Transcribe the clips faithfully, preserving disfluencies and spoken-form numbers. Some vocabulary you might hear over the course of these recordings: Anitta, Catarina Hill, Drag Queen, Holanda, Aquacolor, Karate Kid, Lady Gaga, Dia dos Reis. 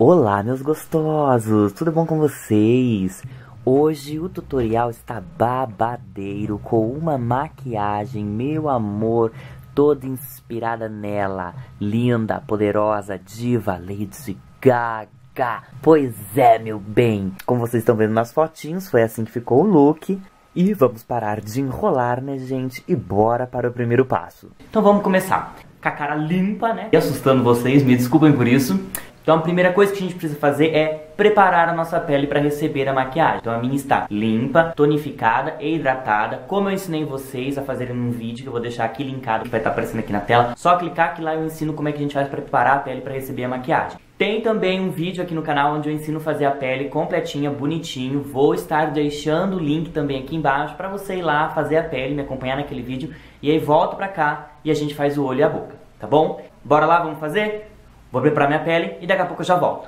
Olá, meus gostosos, tudo bom com vocês? Hoje o tutorial está babadeiro, com uma maquiagem, meu amor, toda inspirada nela. Linda, poderosa, diva, Lady Gaga. Pois é, meu bem, como vocês estão vendo nas fotinhos, foi assim que ficou o look. E vamos parar de enrolar, né, gente? E bora para o primeiro passo. Então vamos começar. Com a cara limpa, né? E assustando vocês, me desculpem por isso. Então a primeira coisa que a gente precisa fazer é preparar a nossa pele para receber a maquiagem. Então a minha está limpa, tonificada e hidratada, como eu ensinei vocês a fazerem num vídeo, que eu vou deixar aqui linkado, que vai estar aparecendo aqui na tela. Só clicar que lá eu ensino como é que a gente faz para preparar a pele para receber a maquiagem. Tem também um vídeo aqui no canal onde eu ensino a fazer a pele completinha, bonitinho. Vou estar deixando o link também aqui embaixo para você ir lá fazer a pele, me acompanhar naquele vídeo. E aí volta pra cá e a gente faz o olho e a boca, tá bom? Bora lá, vamos fazer? Vou preparar minha pele e daqui a pouco eu já volto.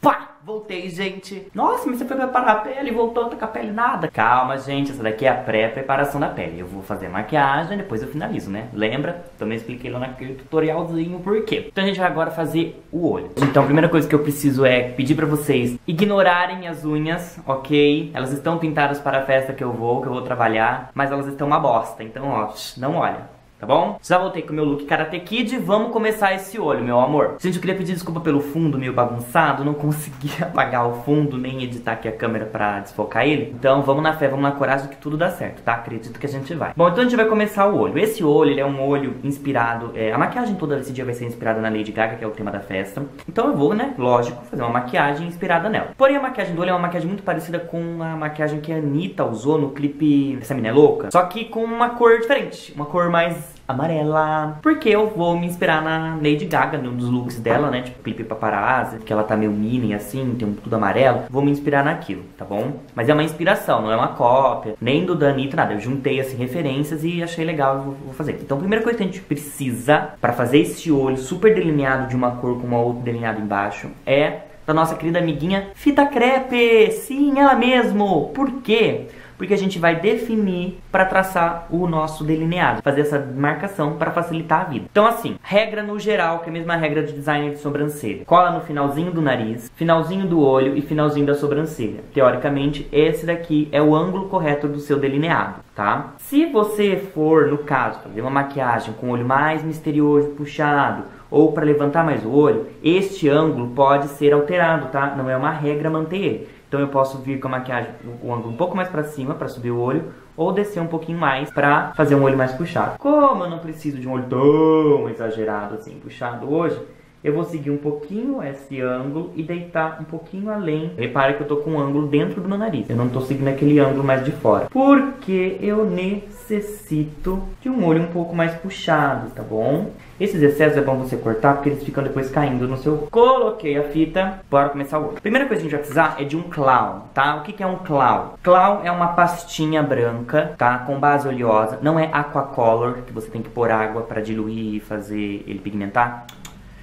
Pá! Voltei, gente! Nossa, mas você foi preparar a pele e voltou, tá com a pele nada. Calma, gente, essa daqui é a pré-preparação da pele. Eu vou fazer a maquiagem e depois eu finalizo, né? Lembra? Também expliquei lá naquele tutorialzinho por quê. Então a gente vai agora fazer o olho. Então a primeira coisa que eu preciso é pedir pra vocês ignorarem as unhas, ok? Elas estão pintadas para a festa que eu vou, que eu vou trabalhar, mas elas estão uma bosta, então ó, não olha. Tá bom? Já voltei com o meu look Karate Kid. Vamos começar esse olho, meu amor. Gente, eu queria pedir desculpa pelo fundo meio bagunçado. Não consegui apagar o fundo, nem editar aqui a câmera pra desfocar ele. Então vamos na fé, vamos na coragem que tudo dá certo, tá? Acredito que a gente vai. Bom, então a gente vai começar o olho. Esse olho, ele é um olho inspirado é, a maquiagem toda desse dia vai ser inspirada na Lady Gaga, que é o tema da festa. Então eu vou, né, lógico, fazer uma maquiagem inspirada nela. Porém a maquiagem do olho é uma maquiagem muito parecida com a maquiagem que a Anitta usou no clipe Essa Mina é Louca, só que com uma cor diferente, uma cor mais amarela, porque eu vou me inspirar na Lady Gaga, num dos looks dela, né, tipo clipe paparazzi, que ela tá meio mini assim, tem um tudo amarelo, vou me inspirar naquilo, tá bom? Mas é uma inspiração, não é uma cópia, nem do da Anitta, nada, eu juntei assim referências e achei legal, eu vou, vou fazer. Então a primeira coisa que a gente precisa pra fazer esse olho super delineado de uma cor com uma outra delineada embaixo é da nossa querida amiguinha fita crepe, sim, ela mesmo. Por quê? Porque a gente vai definir para traçar o nosso delineado, fazer essa marcação para facilitar a vida. Então assim, regra no geral, que é a mesma regra de design de sobrancelha. Cola no finalzinho do nariz, finalzinho do olho e finalzinho da sobrancelha. Teoricamente, esse daqui é o ângulo correto do seu delineado, tá? Se você for, no caso, fazer uma maquiagem com o olho mais misterioso, puxado, ou para levantar mais o olho, este ângulo pode ser alterado, tá? Não é uma regra manter ele. Então eu posso vir com a maquiagem o ângulo um pouco mais pra cima pra subir o olho, ou descer um pouquinho mais pra fazer um olho mais puxado. Como eu não preciso de um olho tão exagerado assim, puxado hoje, eu vou seguir um pouquinho esse ângulo e deitar um pouquinho além. Repara que eu tô com um ângulo dentro do meu nariz. Eu não tô seguindo aquele ângulo mais de fora. Porque eu necessito de um olho um pouco mais puxado, tá bom? Esses excessos é bom você cortar, porque eles ficam depois caindo no seu... Coloquei a fita, bora começar o olho. Primeira coisa que a gente vai precisar é de um clown, tá? O que que é um clown? Clown é uma pastinha branca, tá? Com base oleosa. Não é aquacolor, que você tem que pôr água pra diluir e fazer ele pigmentar.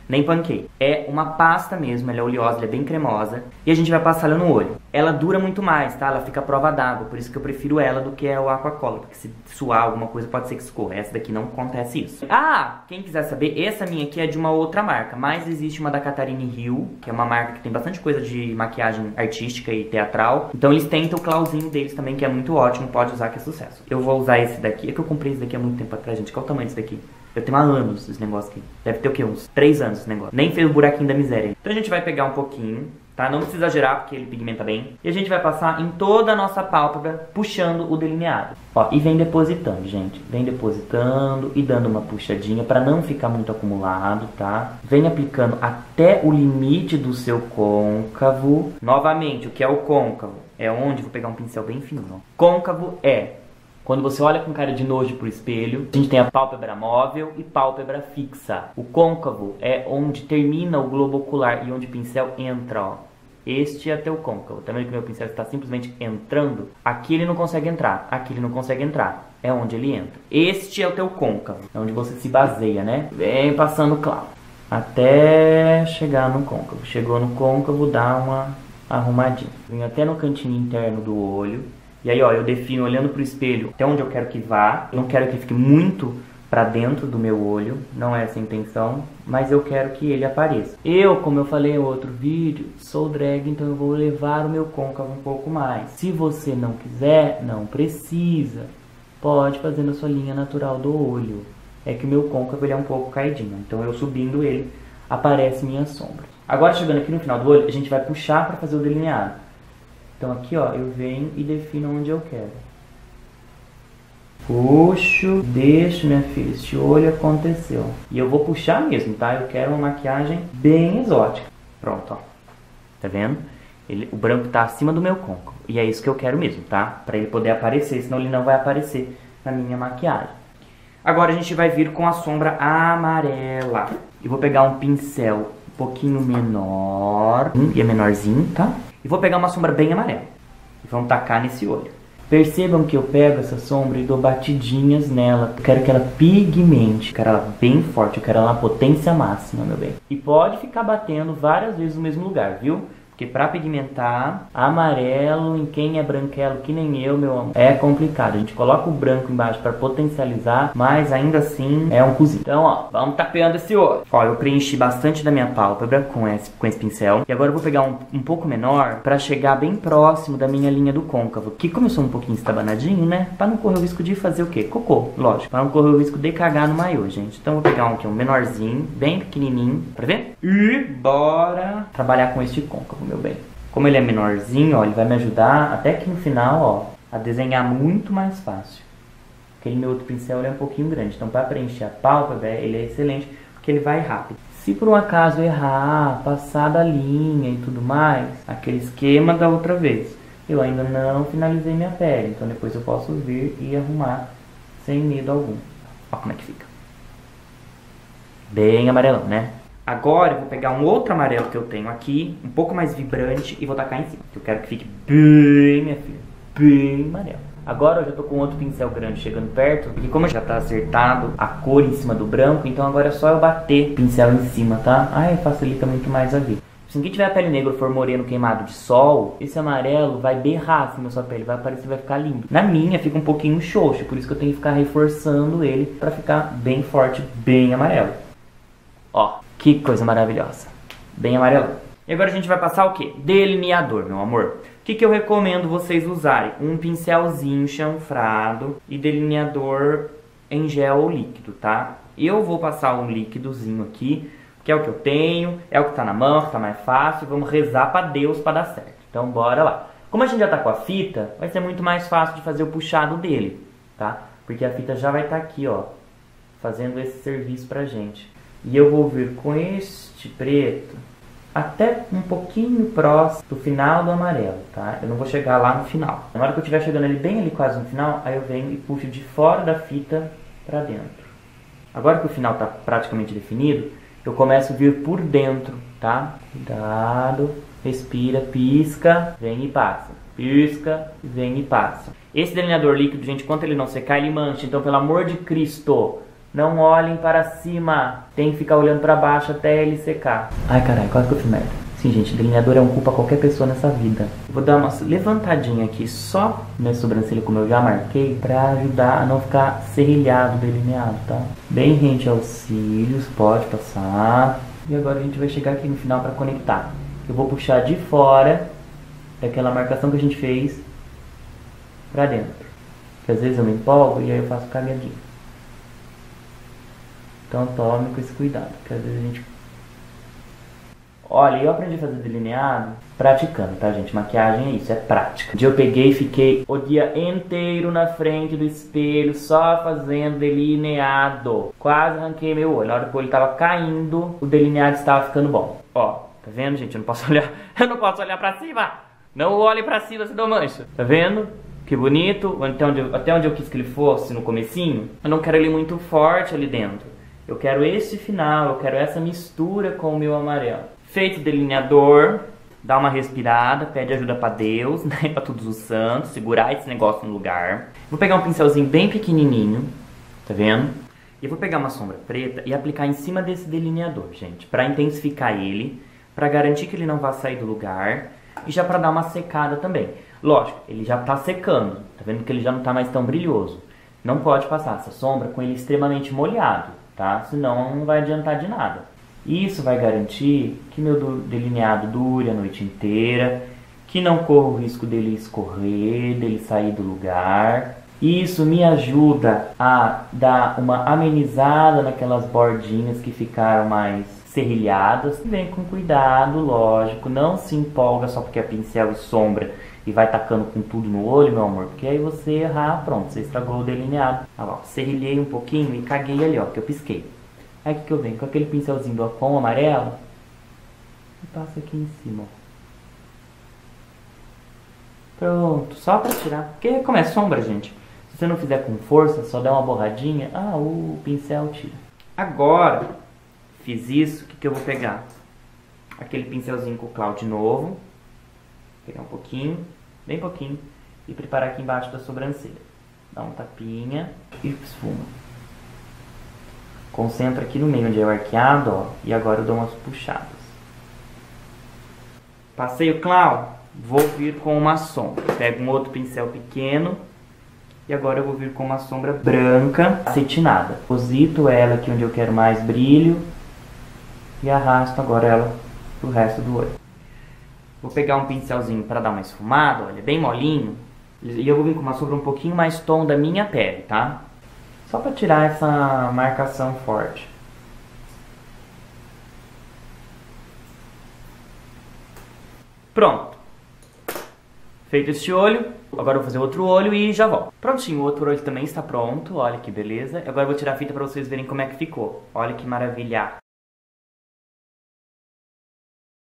Nem panquei. É uma pasta mesmo, ela é oleosa, ela é bem cremosa. E a gente vai passar ela no olho. Ela dura muito mais, tá? Ela fica à prova d'água, por isso que eu prefiro ela do que é o aquacolor, porque se suar alguma coisa pode ser que escorra. Essa daqui não acontece isso. Ah, quem quiser saber, essa minha aqui é de uma outra marca, mas existe uma da Catarina Hill, que é uma marca que tem bastante coisa de maquiagem artística e teatral. Então eles tentam o clauzinho deles também, que é muito ótimo, pode usar que é sucesso. Eu vou usar esse daqui, é que eu comprei esse daqui há muito tempo atrás, gente. Qual o tamanho desse daqui? Eu tenho há anos esse negócio aqui. Deve ter o quê? Uns três anos esse negócio. Nem fez o buraquinho da miséria. Então a gente vai pegar um pouquinho, tá? Não precisa exagerar, porque ele pigmenta bem. E a gente vai passar em toda a nossa pálpebra, puxando o delineado. Ó, e vem depositando, gente. Vem depositando e dando uma puxadinha pra não ficar muito acumulado, tá? Vem aplicando até o limite do seu côncavo. Novamente, o que é o côncavo? É onde... Vou pegar um pincel bem fino, ó. Côncavo é... Quando você olha com cara de nojo pro espelho, a gente tem a pálpebra móvel e pálpebra fixa. O côncavo é onde termina o globo ocular e onde o pincel entra, ó. Este é até o côncavo. Tá vendo que meu pincel está simplesmente entrando? Aqui ele não consegue entrar, aqui ele não consegue entrar. É onde ele entra. Este é o teu côncavo, é onde você se baseia, né? Vem passando claro, até chegar no côncavo. Chegou no côncavo, dá uma arrumadinha. Vem até no cantinho interno do olho. E aí, ó, eu defino olhando pro espelho até onde eu quero que vá. Eu não quero que fique muito para dentro do meu olho, não é essa a intenção, mas eu quero que ele apareça. Eu, como eu falei em outro vídeo, sou drag, então eu vou levar o meu côncavo um pouco mais. Se você não quiser, não precisa, pode fazer na sua linha natural do olho. É que o meu côncavo ele é um pouco caidinho, então eu subindo ele, aparece minha sombra. Agora chegando aqui no final do olho, a gente vai puxar para fazer o delineado. Então aqui ó, eu venho e defino onde eu quero. Puxo, deixo, minha filha, este olho aconteceu. E eu vou puxar mesmo, tá? Eu quero uma maquiagem bem exótica. Pronto, ó. Tá vendo? Ele, o branco tá acima do meu côncavo. E é isso que eu quero mesmo, tá? Pra ele poder aparecer, senão ele não vai aparecer na minha maquiagem. Agora a gente vai vir com a sombra amarela. Eu vou pegar um pincel um pouquinho menor. E é menorzinho, tá? E vou pegar uma sombra bem amarela. E vamos tacar nesse olho. Percebam que eu pego essa sombra e dou batidinhas nela. Eu quero que ela pigmente, eu quero ela bem forte, eu quero ela na potência máxima, meu bem. E pode ficar batendo várias vezes no mesmo lugar, viu? Porque pra pigmentar, amarelo em quem é branquelo que nem eu, meu amor, é complicado. A gente coloca o branco embaixo pra potencializar, mas ainda assim é um cozinho. Então, ó, vamos tapeando esse olho. Ó, eu preenchi bastante da minha pálpebra com esse, com esse pincel. E agora eu vou pegar um, um pouco menor pra chegar bem próximo da minha linha do côncavo. Que como eu sou um pouquinho estabanadinho, né? Pra não correr o risco de fazer o quê? Cocô, lógico. Pra não correr o risco de cagar no maiô, gente. Então eu vou pegar um aqui, um menorzinho, bem pequenininho. Pra ver? E bora trabalhar com este côncavo, meu bem. Como ele é menorzinho, ó, ele vai me ajudar até que no final, ó, a desenhar muito mais fácil. Aquele meu outro pincel ele é um pouquinho grande, então para preencher a pálpebra ele é excelente, porque ele vai rápido. Se por um acaso errar, passar da linha e tudo mais, aquele esquema da outra vez, eu ainda não finalizei minha pele, então depois eu posso vir e arrumar sem medo algum. Ó como é que fica. Bem amarelão, né? Agora eu vou pegar um outro amarelo que eu tenho aqui, um pouco mais vibrante, e vou tacar em cima. Eu quero que fique bem, minha filha, bem amarelo. Agora eu já tô com outro pincel grande chegando perto, porque como já tá acertado a cor em cima do branco, então agora é só eu bater o pincel em cima, tá? Ai, facilita muito mais a vida. Se ninguém tiver a pele negra ou for moreno queimado de sol, esse amarelo vai berrar assim na sua pele, vai aparecer, vai ficar lindo. Na minha fica um pouquinho xoxo, por isso que eu tenho que ficar reforçando ele pra ficar bem forte, bem amarelo. Ó. Que coisa maravilhosa. Bem amarelão. E agora a gente vai passar o quê? Delineador, meu amor. O que, que eu recomendo vocês usarem? Um pincelzinho chanfrado e delineador em gel ou líquido, tá? Eu vou passar um líquidozinho aqui, que é o que eu tenho, é o que tá na mão, que tá mais fácil. Vamos rezar pra Deus pra dar certo. Então bora lá. Como a gente já tá com a fita, vai ser muito mais fácil de fazer o puxado dele, tá? Porque a fita já vai estar aqui, ó, fazendo esse serviço pra gente. E eu vou vir com este preto até um pouquinho próximo do final do amarelo, tá? Eu não vou chegar lá no final. Na hora que eu estiver chegando ali, bem ali quase no final, aí eu venho e puxo de fora da fita pra dentro. Agora que o final tá praticamente definido, eu começo a vir por dentro, tá? Cuidado, respira, pisca, vem e passa. Pisca, vem e passa. Esse delineador líquido, gente, enquanto ele não secar, ele mancha. Então, pelo amor de Cristo... Não olhem para cima. Tem que ficar olhando para baixo até ele secar. Ai, caralho, quase que eu fiz merda. Sim, gente, delineador é um cu pra qualquer pessoa nessa vida. Vou dar uma levantadinha aqui só na sobrancelha, como eu já marquei, pra ajudar a não ficar serrilhado, delineado, tá? Bem rente aos cílios, pode passar. E agora a gente vai chegar aqui no final pra conectar. Eu vou puxar de fora daquela marcação que a gente fez pra dentro. Porque às vezes eu me empolgo e aí eu faço cagadinho. Então tome com esse cuidado, porque às vezes a gente... Olha, eu aprendi a fazer delineado praticando, tá, gente? Maquiagem é isso, é prática. Um dia eu peguei e fiquei o dia inteiro na frente do espelho, só fazendo delineado. Quase arranquei meu olho. Na hora que o olho tava caindo, o delineado estava ficando bom. Ó, tá vendo, gente? Eu não posso olhar... Eu não posso olhar pra cima! Não olhe pra cima, senão mancha. Tá vendo? Que bonito. Até onde eu, até onde eu quis que ele fosse, no comecinho, eu não quero ele muito forte ali dentro. Eu quero esse final, eu quero essa mistura com o meu amarelo. Feito o delineador, dá uma respirada, pede ajuda pra Deus, né, pra todos os santos, segurar esse negócio no lugar. Vou pegar um pincelzinho bem pequenininho, tá vendo? E eu vou pegar uma sombra preta e aplicar em cima desse delineador, gente, pra intensificar ele, pra garantir que ele não vá sair do lugar e já pra dar uma secada também. Lógico, ele já tá secando, tá vendo que ele já não tá mais tão brilhoso. Não pode passar essa sombra com ele extremamente molhado, tá? Senão não vai adiantar de nada. Isso vai garantir que meu delineado dure a noite inteira, que não corra o risco dele escorrer, dele sair do lugar. Isso me ajuda a dar uma amenizada naquelas bordinhas que ficaram mais serrilhadas. Vem com cuidado, lógico, não se empolga só porque é pincel e sombra e vai tacando com tudo no olho, meu amor, porque aí você errar, pronto, você estragou o delineado. Ah, ó, serrilhei um pouquinho e caguei ali, ó, que eu pisquei. Aí que, que eu venho com aquele pincelzinho do Apom amarelo e passo aqui em cima, ó. Pronto, só pra tirar, porque como é sombra, gente, se você não fizer com força, só der uma borradinha, ah, o pincel tira. Agora, fiz isso, o que, que eu vou pegar? Aquele pincelzinho com o cloud de novo, pegar um pouquinho, bem pouquinho, e preparar aqui embaixo da sobrancelha. Dá um tapinha e esfuma. Concentra aqui no meio onde é o arqueado, ó, e agora eu dou umas puxadas. Passei o cloud, vou vir com uma sombra. Pego um outro pincel pequeno, e agora eu vou vir com uma sombra branca acetinada. Deposito ela aqui onde eu quero mais brilho, e arrasto agora ela pro resto do olho. Vou pegar um pincelzinho para dar uma esfumada, olha, bem molinho. E eu vou vir com uma sombra um pouquinho mais tom da minha pele, tá? Só para tirar essa marcação forte. Pronto. Feito este olho, agora eu vou fazer outro olho e já volto. Prontinho, o outro olho também está pronto, olha que beleza. Agora eu vou tirar a fita para vocês verem como é que ficou. Olha que maravilha.